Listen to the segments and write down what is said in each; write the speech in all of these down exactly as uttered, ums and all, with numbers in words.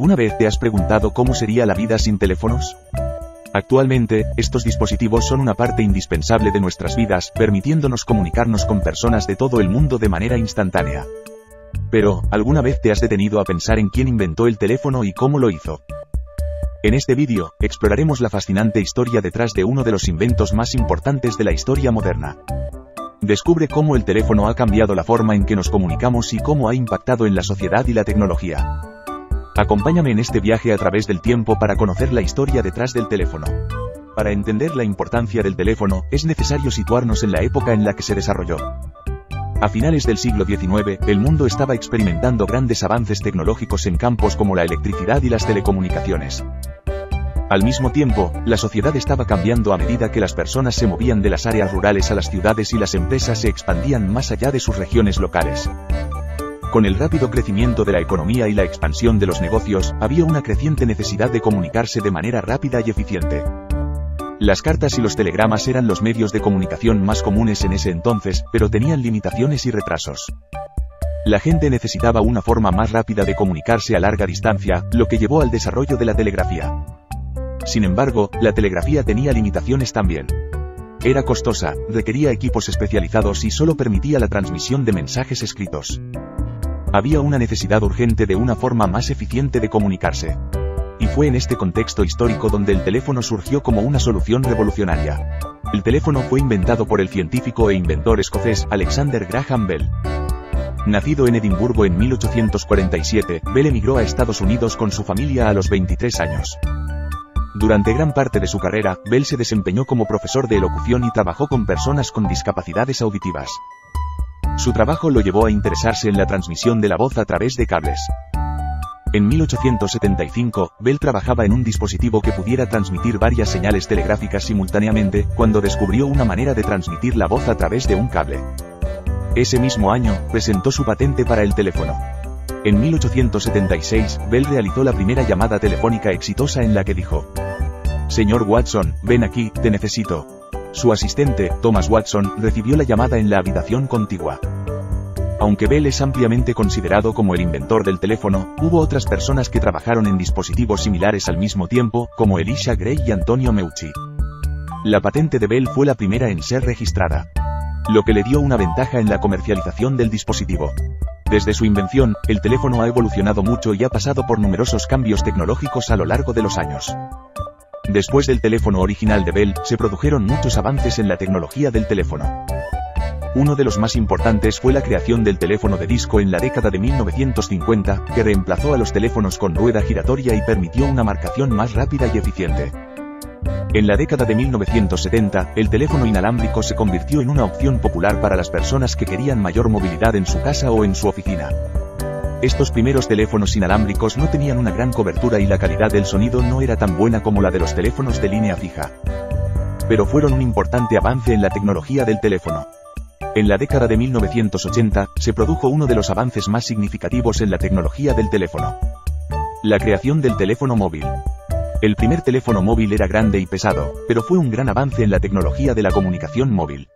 ¿Alguna vez te has preguntado cómo sería la vida sin teléfonos? Actualmente, estos dispositivos son una parte indispensable de nuestras vidas, permitiéndonos comunicarnos con personas de todo el mundo de manera instantánea. Pero, ¿alguna vez te has detenido a pensar en quién inventó el teléfono y cómo lo hizo? En este vídeo, exploraremos la fascinante historia detrás de uno de los inventos más importantes de la historia moderna. Descubre cómo el teléfono ha cambiado la forma en que nos comunicamos y cómo ha impactado en la sociedad y la tecnología. Acompáñame en este viaje a través del tiempo para conocer la historia detrás del teléfono. Para entender la importancia del teléfono, es necesario situarnos en la época en la que se desarrolló. A finales del siglo diecinueve, el mundo estaba experimentando grandes avances tecnológicos en campos como la electricidad y las telecomunicaciones. Al mismo tiempo, la sociedad estaba cambiando a medida que las personas se movían de las áreas rurales a las ciudades y las empresas se expandían más allá de sus regiones locales. Con el rápido crecimiento de la economía y la expansión de los negocios, había una creciente necesidad de comunicarse de manera rápida y eficiente. Las cartas y los telegramas eran los medios de comunicación más comunes en ese entonces, pero tenían limitaciones y retrasos. La gente necesitaba una forma más rápida de comunicarse a larga distancia, lo que llevó al desarrollo de la telegrafía. Sin embargo, la telegrafía tenía limitaciones también. Era costosa, requería equipos especializados y solo permitía la transmisión de mensajes escritos. Había una necesidad urgente de una forma más eficiente de comunicarse. Y fue en este contexto histórico donde el teléfono surgió como una solución revolucionaria. El teléfono fue inventado por el científico e inventor escocés Alexander Graham Bell. Nacido en Edimburgo en mil ochocientos cuarenta y siete, Bell emigró a Estados Unidos con su familia a los veintitrés años. Durante gran parte de su carrera, Bell se desempeñó como profesor de elocución y trabajó con personas con discapacidades auditivas. Su trabajo lo llevó a interesarse en la transmisión de la voz a través de cables. En mil ochocientos setenta y cinco, Bell trabajaba en un dispositivo que pudiera transmitir varias señales telegráficas simultáneamente, cuando descubrió una manera de transmitir la voz a través de un cable. Ese mismo año, presentó su patente para el teléfono. En mil ochocientos setenta y seis, Bell realizó la primera llamada telefónica exitosa en la que dijo: «Señor Watson, ven aquí, te necesito». Su asistente, Thomas Watson, recibió la llamada en la habitación contigua. Aunque Bell es ampliamente considerado como el inventor del teléfono, hubo otras personas que trabajaron en dispositivos similares al mismo tiempo, como Elisha Gray y Antonio Meucci. La patente de Bell fue la primera en ser registrada, lo que le dio una ventaja en la comercialización del dispositivo. Desde su invención, el teléfono ha evolucionado mucho y ha pasado por numerosos cambios tecnológicos a lo largo de los años. Después del teléfono original de Bell, se produjeron muchos avances en la tecnología del teléfono. Uno de los más importantes fue la creación del teléfono de disco en la década de mil novecientos cincuenta, que reemplazó a los teléfonos con rueda giratoria y permitió una marcación más rápida y eficiente. En la década de mil novecientos setenta, el teléfono inalámbrico se convirtió en una opción popular para las personas que querían mayor movilidad en su casa o en su oficina. Estos primeros teléfonos inalámbricos no tenían una gran cobertura y la calidad del sonido no era tan buena como la de los teléfonos de línea fija. Pero fueron un importante avance en la tecnología del teléfono. En la década de mil novecientos ochenta, se produjo uno de los avances más significativos en la tecnología del teléfono: la creación del teléfono móvil. El primer teléfono móvil era grande y pesado, pero fue un gran avance en la tecnología de la comunicación móvil.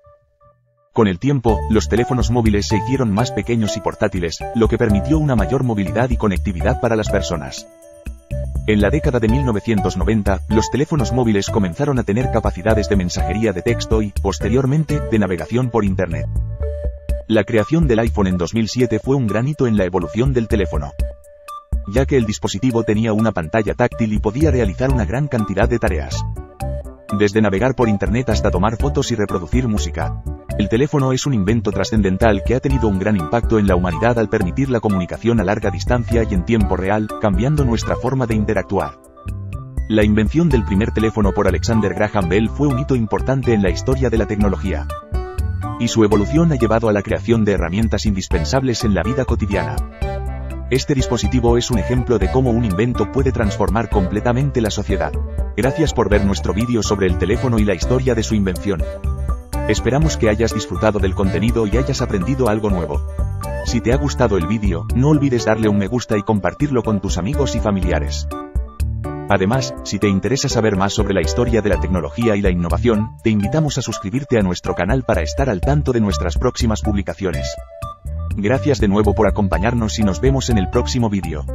Con el tiempo, los teléfonos móviles se hicieron más pequeños y portátiles, lo que permitió una mayor movilidad y conectividad para las personas. En la década de mil novecientos noventa, los teléfonos móviles comenzaron a tener capacidades de mensajería de texto y, posteriormente, de navegación por Internet. La creación del iPhone en dos mil siete fue un gran hito en la evolución del teléfono, ya que el dispositivo tenía una pantalla táctil y podía realizar una gran cantidad de tareas, desde navegar por Internet hasta tomar fotos y reproducir música. El teléfono es un invento trascendental que ha tenido un gran impacto en la humanidad al permitir la comunicación a larga distancia y en tiempo real, cambiando nuestra forma de interactuar. La invención del primer teléfono por Alexander Graham Bell fue un hito importante en la historia de la tecnología, y su evolución ha llevado a la creación de herramientas indispensables en la vida cotidiana. Este dispositivo es un ejemplo de cómo un invento puede transformar completamente la sociedad. Gracias por ver nuestro vídeo sobre el teléfono y la historia de su invención. Esperamos que hayas disfrutado del contenido y hayas aprendido algo nuevo. Si te ha gustado el vídeo, no olvides darle un me gusta y compartirlo con tus amigos y familiares. Además, si te interesa saber más sobre la historia de la tecnología y la innovación, te invitamos a suscribirte a nuestro canal para estar al tanto de nuestras próximas publicaciones. Gracias de nuevo por acompañarnos y nos vemos en el próximo vídeo.